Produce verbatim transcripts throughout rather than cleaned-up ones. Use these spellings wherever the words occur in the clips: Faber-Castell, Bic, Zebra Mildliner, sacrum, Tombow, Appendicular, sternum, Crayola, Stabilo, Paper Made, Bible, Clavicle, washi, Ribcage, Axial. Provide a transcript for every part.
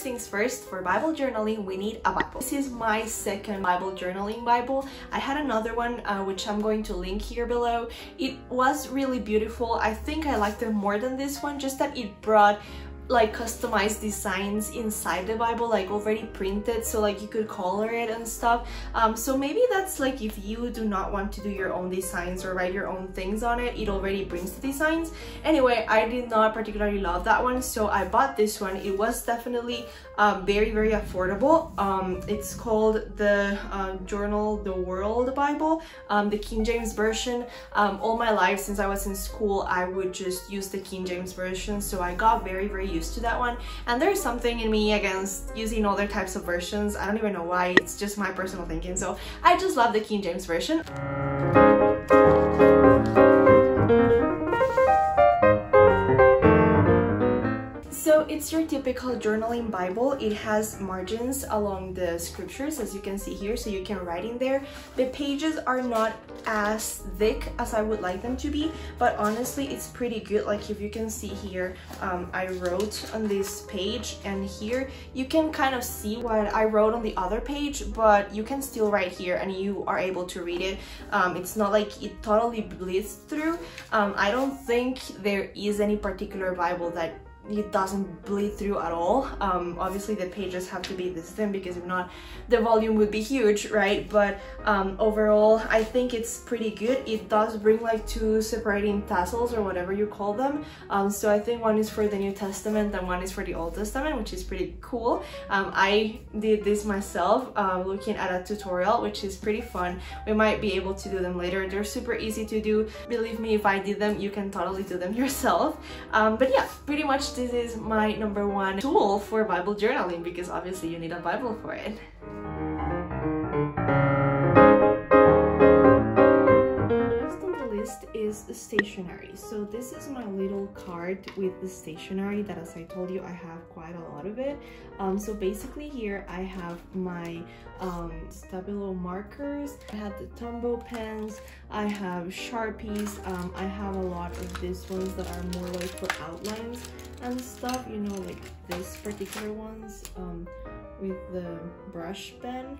first things first, for Bible journaling, we need a Bible. This is my second Bible journaling Bible. I had another one, uh, which I'm going to link here below. It was really beautiful. I think I liked it more than this one, just that it brought like customized designs inside the Bible, like already printed, so like you could color it and stuff. Um, so maybe that's like if you do not want to do your own designs or write your own things on it, it already brings the designs. Anyway, I did not particularly love that one, so I bought this one. It was definitely um, very, very affordable. Um, it's called the uh, Journal the World Bible, um, the King James Version. Um, all my life since I was in school, I would just use the King James Version, so I got very, very used to that one, and there's something in me against using other types of versions. I don't even know why, it's just my personal thinking, so I just love the King James Version. So it's your typical journaling Bible. It has margins along the scriptures, as you can see here, so you can write in there. The pages are not as thick as I would like them to be, but honestly it's pretty good. Like if you can see here, um, I wrote on this page, and here you can kind of see what I wrote on the other page, but you can still write here and you are able to read it. Um, it's not like it totally bleeds through. Um, I don't think there is any particular Bible that it doesn't bleed through at all. Um, obviously the pages have to be this thin, because if not the volume would be huge, right? But um, overall I think it's pretty good. It does bring like two separating tassels or whatever you call them. Um, so I think one is for the New Testament and one is for the Old Testament, which is pretty cool. Um, I did this myself, uh, looking at a tutorial, which is pretty fun. We might be able to do them later. They're super easy to do. Believe me, if I did them, you can totally do them yourself. Um, but yeah, pretty much this is my number one tool for Bible journaling, because obviously you need a Bible for it. Is stationery. So this is my little card with the stationery that, as I told you, I have quite a lot of it. Um, so basically here I have my um, Stabilo markers, I have the Tombow pens, I have Sharpies, um, I have a lot of these ones that are more like for outlines and stuff, you know, like these particular ones um, with the brush pen.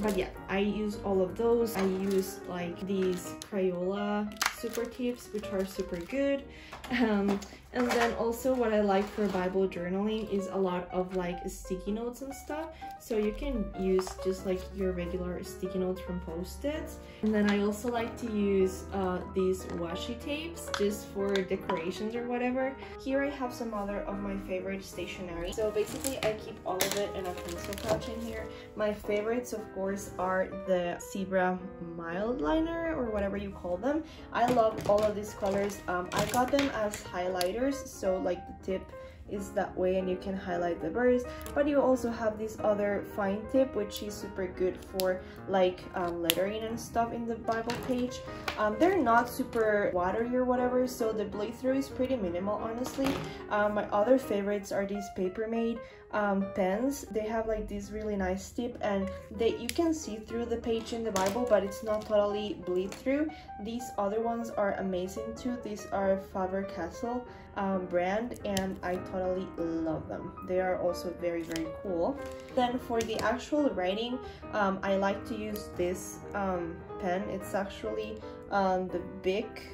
But yeah, I use all of those. I use like these Crayola super tips, which are super good. Um, and then also what I like for Bible journaling is a lot of like sticky notes and stuff. So you can use just like your regular sticky notes from Post-its. And then I also like to use uh, these washi tapes just for decorations or whatever. Here I have some other of my favorite stationery. So basically I keep all of it in a pencil pouch in here. My favorites, of course, are the Zebra Mildliner or whatever you call them. I love all of these colors. Um, I got them as highlighters, so like the tip is that way and you can highlight the birds, but you also have this other fine tip which is super good for like um, lettering and stuff in the Bible page. Um, they're not super watery or whatever, so the bleed through is pretty minimal, honestly. Um, my other favorites are these Paper Made um, pens. They have like this really nice tip, and they you can see through the page in the Bible, but it's not totally bleed through. These other ones are amazing too. These are Faber-Castell um, brand, and I totally love them. They are also very, very cool. Then for the actual writing, um, I like to use this um, pen. It's actually um, the Bic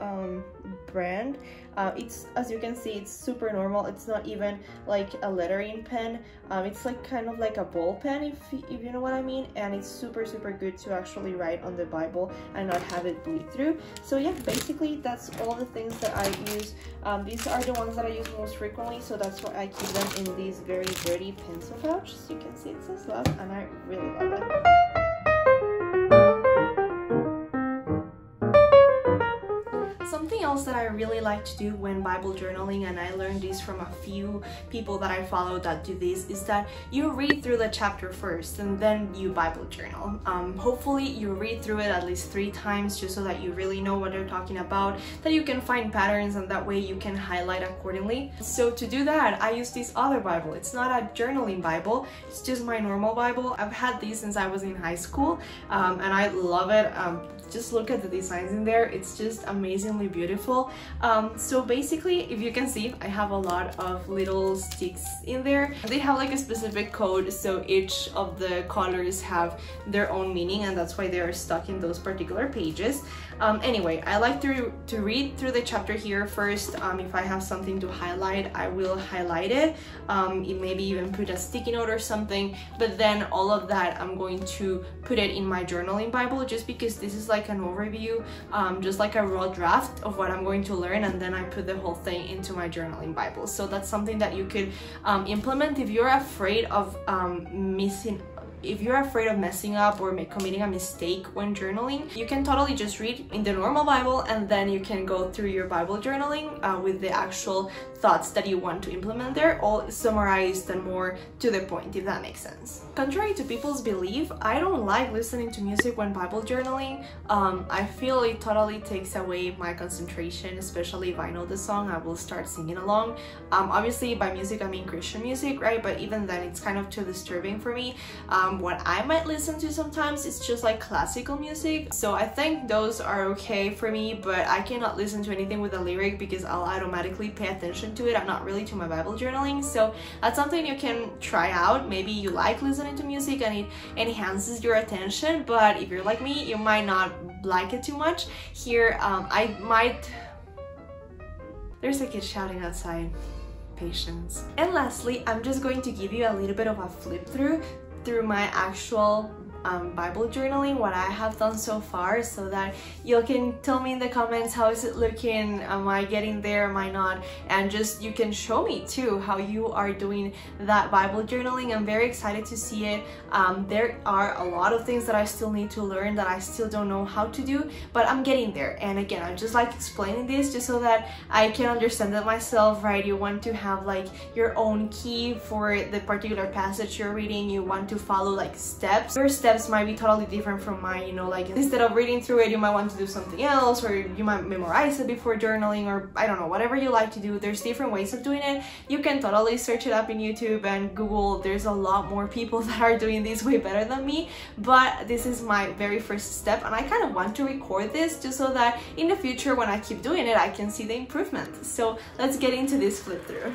um, brand. Uh, it's, as you can see, it's super normal. It's not even like a lettering pen. Um, it's like kind of like a ball pen, if, if you know what I mean, and it's super super good to actually write on the Bible and not have it bleed through. So yeah, basically that's all the things that I use. Um, these are the ones that I use most frequently, so that's why I keep them in these very dirty pencil pouches. You can see it says love, and I really love it. Something else that I really like to do when Bible journaling, and I learned this from a few people that I follow that do this, is that you read through the chapter first and then you Bible journal. Um, hopefully you read through it at least three times just so that you really know what they're talking about, that you can find patterns, and that way you can highlight accordingly. So to do that, I use this other Bible. It's not a journaling Bible, it's just my normal Bible. I've had this since I was in high school, um, and I love it. Um, just look at the designs in there, it's just amazingly beautiful. useful. Um, so basically, if you can see, I have a lot of little sticks in there. They have like a specific code, so each of the colors have their own meaning, and that's why they are stuck in those particular pages. Um, anyway, I like to, to read through the chapter here first. Um, if I have something to highlight, I will highlight it. Um, it maybe even put a sticky note or something, but then all of that I'm going to put it in my journal in Bible, just because this is like an overview, um, just like a raw draft of what I'm going to learn, and then I put the whole thing into my journal in Bible. So that's something that you could um, implement if you're afraid of um, missing If you're afraid of messing up or committing a mistake when journaling. You can totally just read in the normal Bible, and then you can go through your Bible journaling uh, with the actual thoughts that you want to implement there, all summarized and more to the point, if that makes sense. Contrary to people's belief, I don't like listening to music when Bible journaling. Um, I feel it totally takes away my concentration, especially if I know the song, I will start singing along. Um, obviously, by music, I mean Christian music, right? But even then, it's kind of too disturbing for me. Um, What I might listen to sometimes is just like classical music, so I think those are okay for me, but I cannot listen to anything with a lyric because I'll automatically pay attention to it. I'm not really to my Bible journaling, so that's something you can try out. Maybe you like listening to music and it enhances your attention, but if you're like me, you might not like it too much. Here, um, I might... There's a kid shouting outside. Patience. And lastly, I'm just going to give you a little bit of a flip through through my actual um, Bible journaling, what I have done so far, so that you can tell me in the comments, how is it looking, am I getting there, am I not, and just you can show me too how you are doing that Bible journaling. I'm very excited to see it. Um, there are a lot of things that I still need to learn, that I still don't know how to do, but I'm getting there. And again, I'm just like explaining this just so that I can understand it myself, right? You want to have like your own key for the particular passage you're reading, you want to follow like steps. Your steps might be totally different from mine, you know, like instead of reading through it, you might want to do something else, or you might memorize it before journaling, or I don't know, whatever you like to do. There's different ways of doing it. You can totally search it up in YouTube and Google. There's a lot more people that are doing this way better than me, but this is my very first step, and I kind of want to record this just so that in the future when I keep doing it, I can see the improvement. So let's get into this flip through.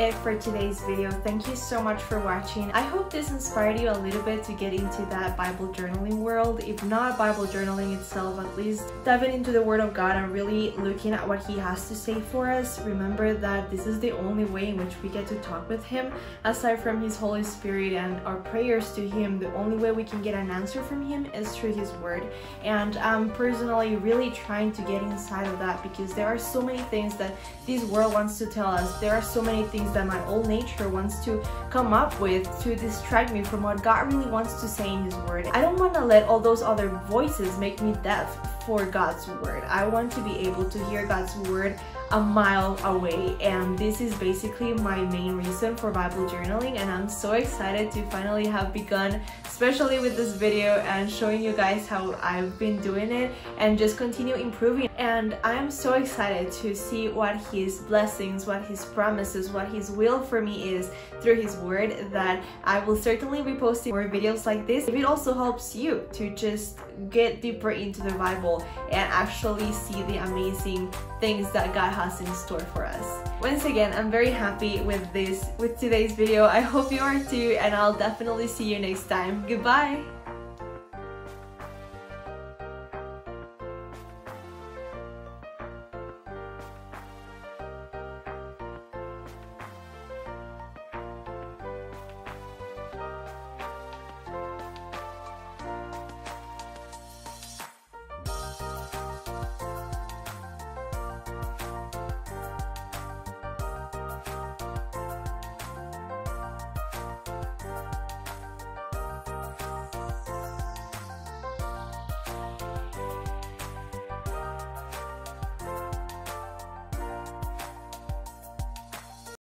It for today's video. Thank you so much for watching. I hope this inspired you a little bit to get into that Bible journaling world, if not Bible journaling itself, at least diving into the Word of God and really looking at what He has to say for us. Remember that this is the only way in which we get to talk with Him, aside from His Holy Spirit and our prayers to Him. The only way we can get an answer from Him is through His Word, and I'm personally really trying to get inside of that, because there are so many things that this world wants to tell us. There are so many things that my old nature wants to come up with to distract me from what God really wants to say in His Word. I don't want to let all those other voices make me deaf for God's Word. I want to be able to hear God's Word a mile away, and this is basically my main reason for Bible journaling, and I'm so excited to finally have begun especially with this video and showing you guys how I've been doing it and just continue improving. And I'm so excited to see what His blessings, what His promises, what His will for me is through His word, that I will certainly be posting more videos like this. If it also helps you to just get deeper into the Bible and actually see the amazing things that God has in store for us. Once again, I'm very happy with this, with today's video. I hope you are too, and I'll definitely see you next time. Goodbye!